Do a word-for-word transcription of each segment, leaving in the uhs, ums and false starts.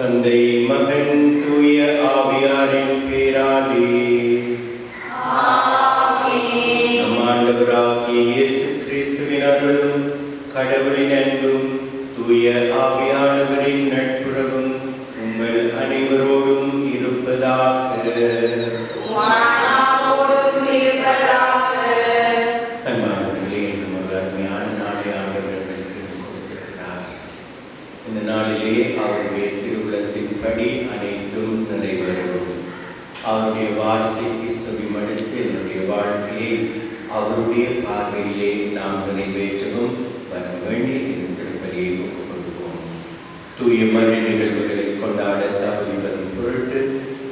தந்தை மகன் தூய ஆவியாரின் பேராலே நம் ஆண்டவராகிய இயேசு கிறிஸ்துவின் அருளும் கடவுளின் அன்பும் தூய ஆவியானவரின் நட்புறவும் உங்கள் அனைவரோடும் இருப்பதாக. அன்பானவர்களே, இன்னும் ஒரு அருமையான நாளை ஆண்டவர் எங்களுக்கு கொடுத்திருக்கிறார். இந்த நாளிலே அவருடைய படி அனைத்தும் நிறைவேறும். அவருடைய வார்த்தைக்கு செவிமடுத்து என்னுடைய வாழ்க்கையை அவருடைய பார்வையிலே நாம் நிறைவேற்றவும் வர வேண்டி திருப்பதியை ஒப்புக்கொள்வோம். தூய மறை நிகழ்வுகளை கொண்டாட தகுதி வரும் பொருட்டு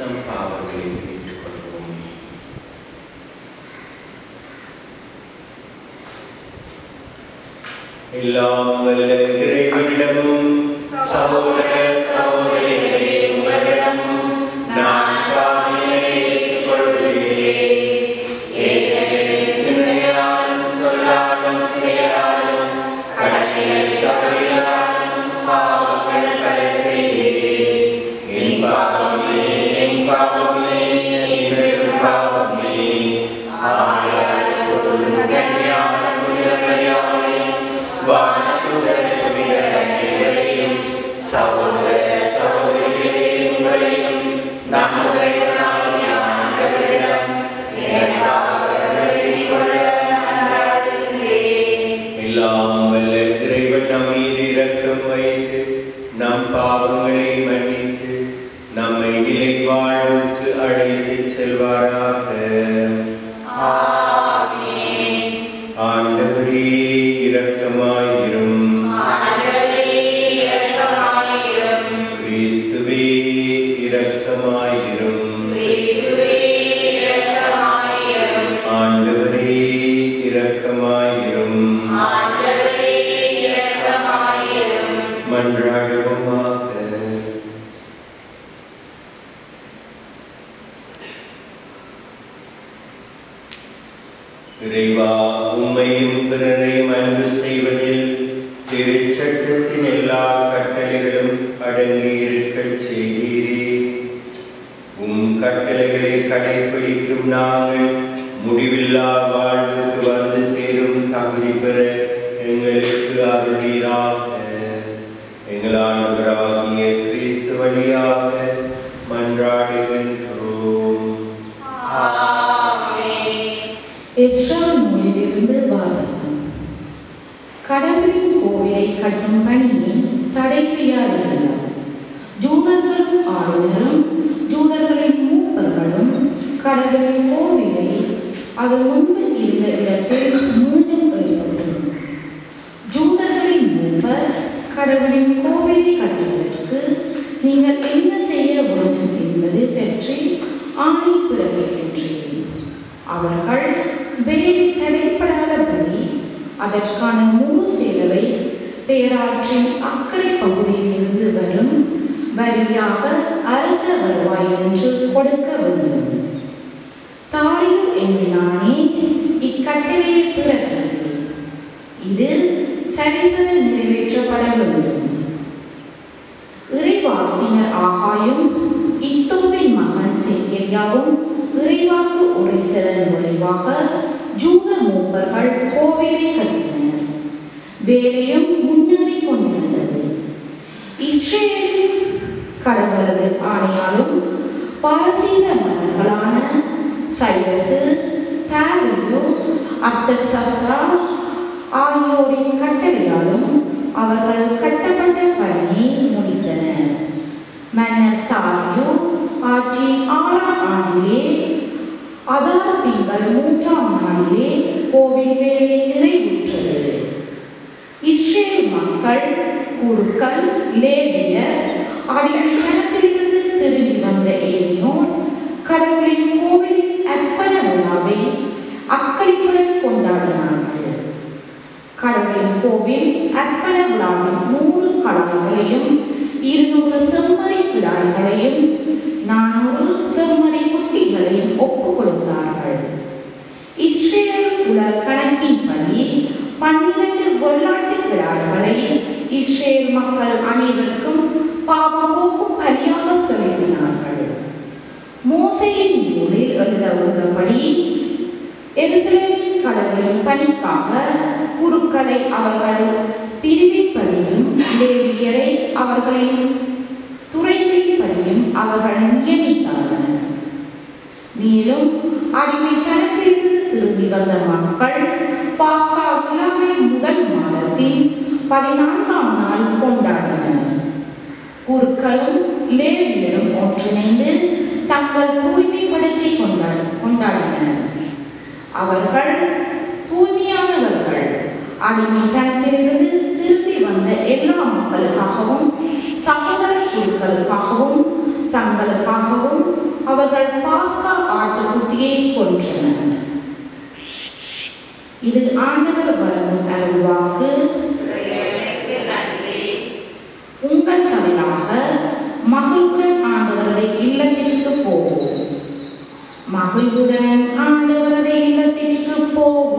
நம் பாவங்களை ஏற்றுக்கொள்வோம். எல்லாம் வல்ல இறைவனிடமும் சகோதர சகோதரிகளே உங்களிடம் நான் பாவியை ஏற்றுக்கொள்கிறேன். இருநூறு செம்மறி கிடாய்களையும் நானூறு செம்மறி குட்டிகளையும் ஒப்புக் கொடுத்தார்கள். இஸ்ரேல் உல கணக்கின்படி பன்னிரண்டு வெள்ளாட்டு கிடாய்களை இஸ்ரேல் மக்கள் அனைவருக்கும் பாவபோக்கும் பலியாக செலுத்தினார்கள். மோசேயின் நூலில் எழுத உள்ளபடி எருசலேமின் கடவுளின் பணிக்காக குருக்களை அவர்கள் பிரிவின்படியும் லேவியரை அவர்களின் துறைகளின்படியும் அவர்கள் நியமித்தார்கள். மேலும் அடிமை தரத்திலிருந்து திரும்பி வந்த மக்கள் பாஸ்கா விழாவை முதல் மாதத்தில் பதினான்காம் நாள் கொண்டாடினர். குருக்களும் லேவியரும் ஒன்றிணைந்து தங்கள் தூய்மைப்படுத்தி கொண்டாடினர். அவர்கள் தூய்மையானவர்கள், அடிமை தரத்திலிருந்து திரும்பி வந்த எல்லா மக்களுக்காகவும் சகோதர குழுக்களுக்காகவும் தங்களுக்காகவும் அவர்கள் பாஸ்கா ஆட்டுக்குட்டியை கொன்றனர். இது ஆண்டவர் வழங்கும் அருள்வாக்கு. உங்கள் பதிலாக மகிழ்வுடன் ஆண்டவரது இல்லத்திற்கு போவோம். மகிழ்வுடன் ஆண்டவரது இல்லத்திற்கு போவோம்.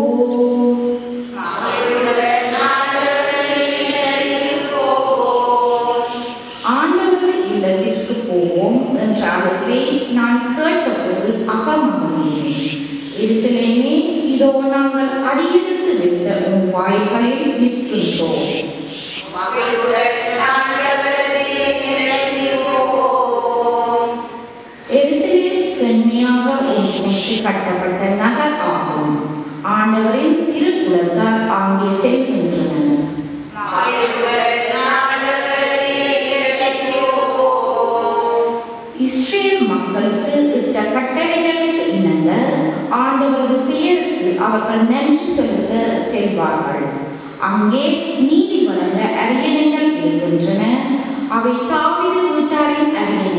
நான் கேட்டபோது அகமகிழ்ந்தேன். எருசலேமே, இதோ நாங்கள் அடியெடுத்து வைத்த உன் வாயில்களில் நிற்கின்றோம். எருசலேம் செம்மையாக ஒன்றிணைத்து கட்டப்பட்ட நகர் ஆகும். ஆண்டவரின் திருக்குலத்தார் அங்கே செல்கின்றனர். கட்டளைகளுக்கு இணங்க ஆண்டவரது பெயருக்கு அவர்கள் நன்றி செலுத்த செல்வார்கள். அங்கே நீதி வழங்க அரியணைகள் இருக்கின்றன. அவை தாவீது வீட்டாரின் அரியணைகள்.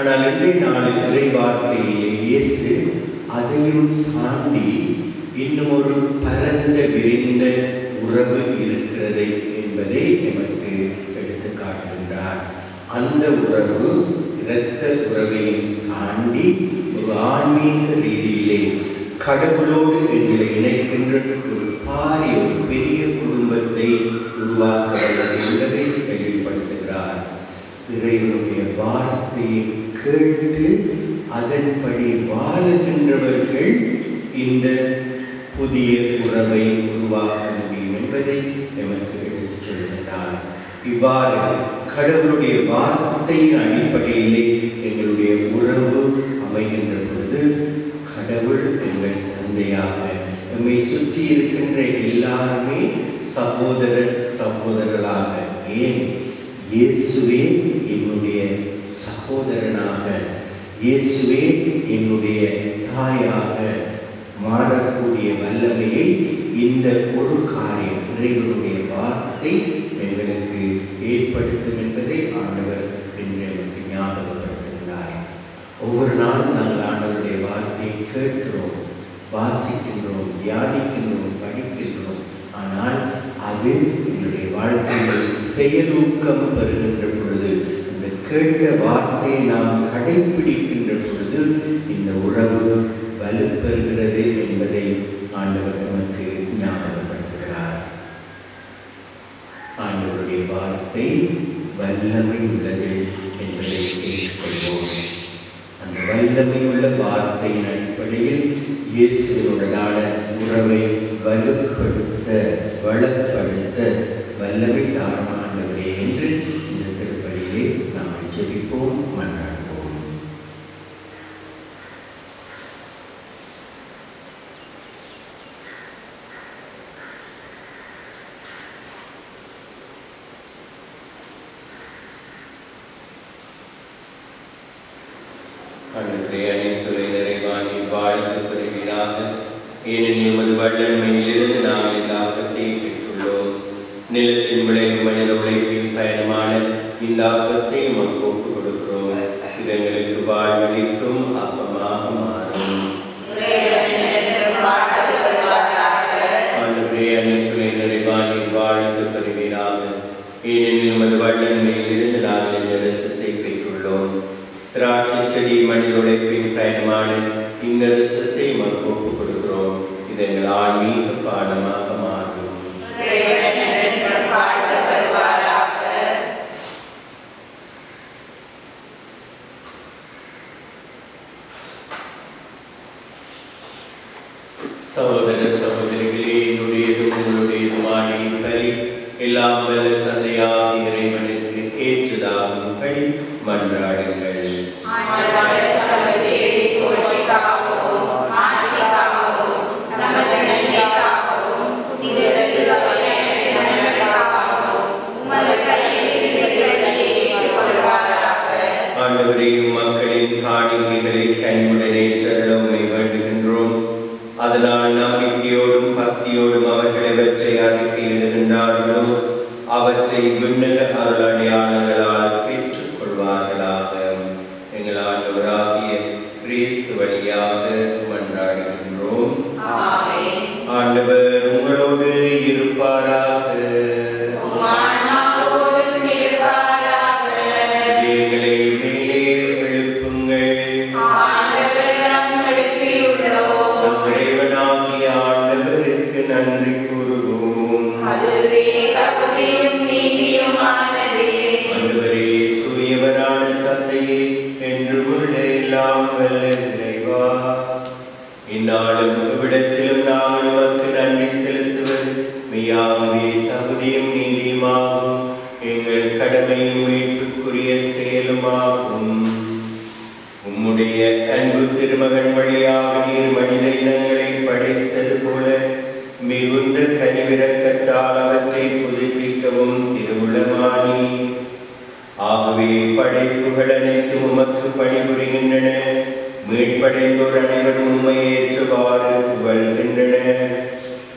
ஆனால் இன்றைய நாளில் இறைவார்த்தையிலே இயேசு அதையும் தாண்டி இன்னும் ஒரு பரந்த விரைந்த உறவு இருக்கிறது என்பதை நமக்கு எடுத்து காட்டுகின்றார். அந்த உறவு இரத்த உறவையும் தாண்டி ஒரு ஆன்மீக ரீதியிலே கடவுளோடு எங்களை இணைக்கின்ற ஒரு பாரிய ஒரு பெரிய குடும்பத்தை உருவாக்குகிறது என்பதை தெளிவுபடுத்துகிறார். இறைவனுடைய வார்த்தையை கேட்டு அதன்படி வாழுகின்றவர்கள் இந்த புதிய உறவை உருவாக்க முடியும் என்பதை நமக்கு எடுத்துச் சொல்கின்றார். இவ்வாறு கடவுளுடைய வார்த்தையின் அடிப்படையிலே எங்களுடைய உறவு அமைகின்ற பொழுது கடவுள் எங்கள் தந்தையாக, நம்மை சுற்றி இருக்கின்ற எல்லாருமே சகோதரர் சகோதரர்களாக, ஏன் இயேசுவே என்னுடைய சகோதரனாக, இயேசுவே என்னுடைய தாயாக மாறக்கூடிய வல்லமையை இந்த ஒரு காரியம் இறைவனுடைய வார்த்தை எங்களுக்கு ஏற்படுத்தும் என்பதை ஆண்டவர் எங்களுக்கு ஞாபகப்படுத்துகிறார். ஒவ்வொரு நாளும் நாங்கள் ஆண்டவருடைய வார்த்தையை கேட்கிறோம், வாசிக்கின்றோம், தியானிக்கின்றோம், படிக்கின்றோம். ஆனால் அது எங்களுடைய வாழ்க்கையில் செயலூக்கம் பெறுகின்ற பொழுது, இந்த கேட்ட வார்த்தையை நாம் கடைப்பிடிக்கின்ற பொழுது இந்த உறவு வலுப்பெறுகிறது என்பதை ஆண்டவர் நமக்கு ஞாபகப்படுத்துகிறார். ஆண்டவருடைய வார்த்தை வல்லமை உள்ளது என்பதை ஏற்றுக்கொள்வோம். அந்த வல்லமை உள்ள வார்த்தையின் அடிப்படையில் இயேசுவனுடனான உறவை வலுப்படுத்த வளப்படுத்த வல்லமை தாரும் ஆண்டவரே என்று இந்த திருப்பலியை நாம் ஜெபிப்போம், மன்றாடுவோம். அன்றைய அனைத்துறை நிறைவானி வாழ்ந்து பெறுகிறாக. ஏனெனில் உமது வல்லமையிலிருந்து நாம் இந்த ஆபத்தை பெற்றுள்ளோம். நிலத்தின் விளைவு மனித உழைப்பின் பயணமான இந்த ஆபத்தை உமக்கு ஒப்புக் கொடுக்கிறோம். இது எங்களுக்கு வாழ்வளிக்கும் அப்பமாக மாறும். அன்றைய அனைத்துறை நிறைவானி வாழ்ந்து பெறுகிறாக. ஏனெனில் உமது வல்லமையிலிருந்து நாம் இந்த ரசத்தை பெற்றுள்ளோம். திராட்சை செடி மனித உழைப்பின் பயணமான இந்த ரசத்தை உமக்கு ஒப்புக் கொடுக்கிறோம். இது எங்கள் ஆன்மீக பாடமாக மாறும். சகோதர சகோதரிகளே, என்னுடையது உங்களுடையதுமான இப்பலி எல்லாம் வல்ல தந்தையாக இறைவனுக்கு ஏற்றதாகும் படி மன்றாடுங்கள். ஆண்டவரையும் மக்களின் காணிக்கைகளை கனிவுடனே செல்லமை வேண்டுகின்றோம். அதனால் நம்பிக்கையோடும் பக்தியோடும் அவர்கள் இவற்றை அறிக்கையிடுகின்றார்களோ அவற்றை விண்ணக அருள் அடையாளங்களால் பெற்றுக் கொள்வார்களாக. எங்கள் ஆண்டவராகிய கிறிஸ்து வழியாக கொண்டாடுகின்றோம். ஆண்டவர் உங்களோடு இருப்பாராக. இடத்திலும் நாங்கள் உமக்கு நன்றி செலுத்துவது மெய்யாகவே தகுதியும் நீதியுமாகும், எங்கள் கடமையும் மீட்புக்குரிய செயலுமாகும். உம்முடைய அன்பு திருமகன் வழியாக நீர் மனித இனங்களை படைத்தது போல மிகுந்த கனிவிரக்கத்தால் அவற்றை புதுப்பிக்கவும் திருவுளமானி. ஆகவே படைப்புகள் அனைத்தும் உமக்கு பணிபுரிகின்றன. மீட்படைந்தோர் அனைவரும் உண்மை ஏற்றுவாறு புகழ்கின்றன.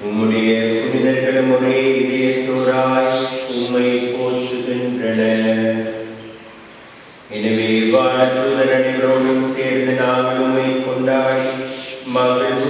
உம்முடைய புனிதர்களும் ஒரே இதயத்தோராய் உண்மை போற்றுகின்றன. எனவே வானதூதர் Good night.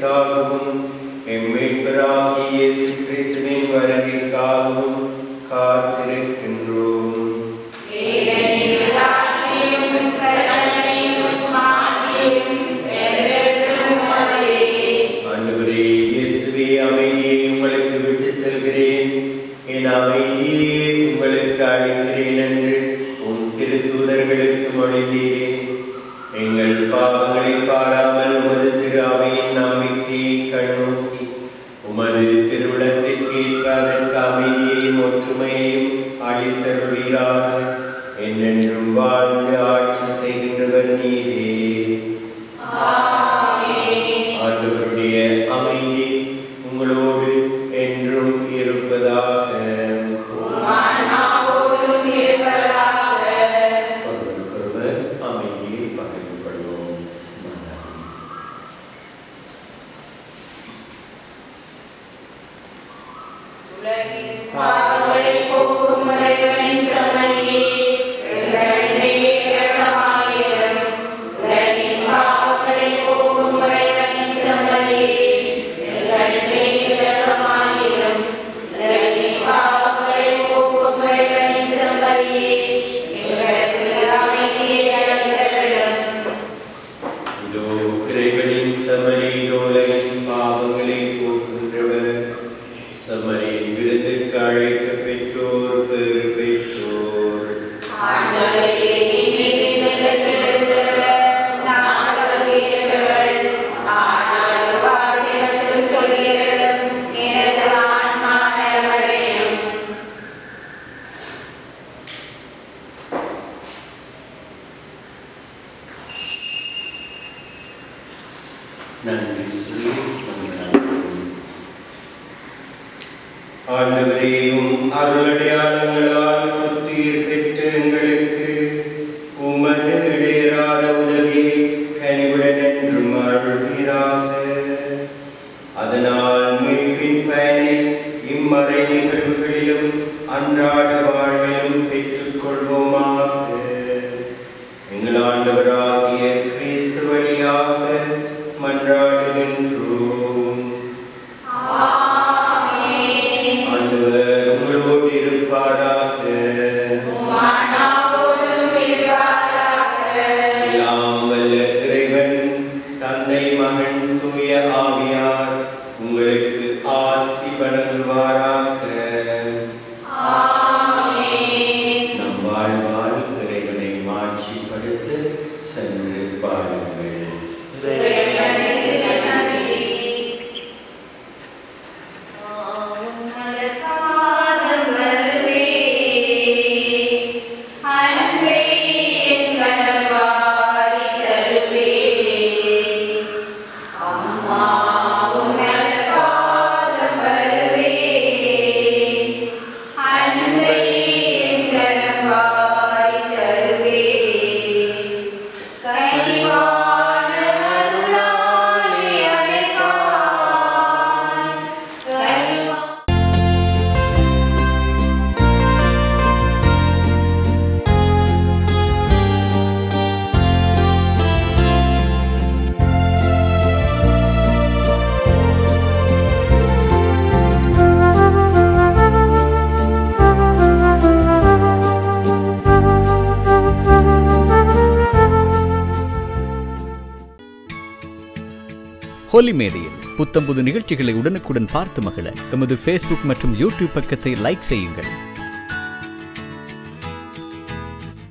Hekkalum, Emmebrahi Jesu Christum in vara Hekkalum, Katerek in Rom. Eden Ilhacium, Katerek Martium, Peretrum Malay. Andvare Yesve Amidie Umalekku Vittu Selgireen, En Amidie Umalekku Alikireen Endru, Un Thiruthudargalukku Mozhindire, Engal Paavangalai Paaramal Umathu Thiru Amayin Nambikkaiyai Kannooki, Umathu Thiruvilathai Keetpadharkku Amaidiyayum Otrumaiyayum Alizharuleeraga, Ennendrum Vaalndhu Aatchi Seigindravar Neere. Aamen. Aandavarudaiya Amaidhi Ungalodu Endrum Iruppadaga. Holy Mary, புத்தம் புது நிகழ்ச்சிகளை உடனுக்குடன் பார்த்து மகிழ, நமது Facebook மற்றும் YouTube பக்கத்தை like செய்யுங்கள்.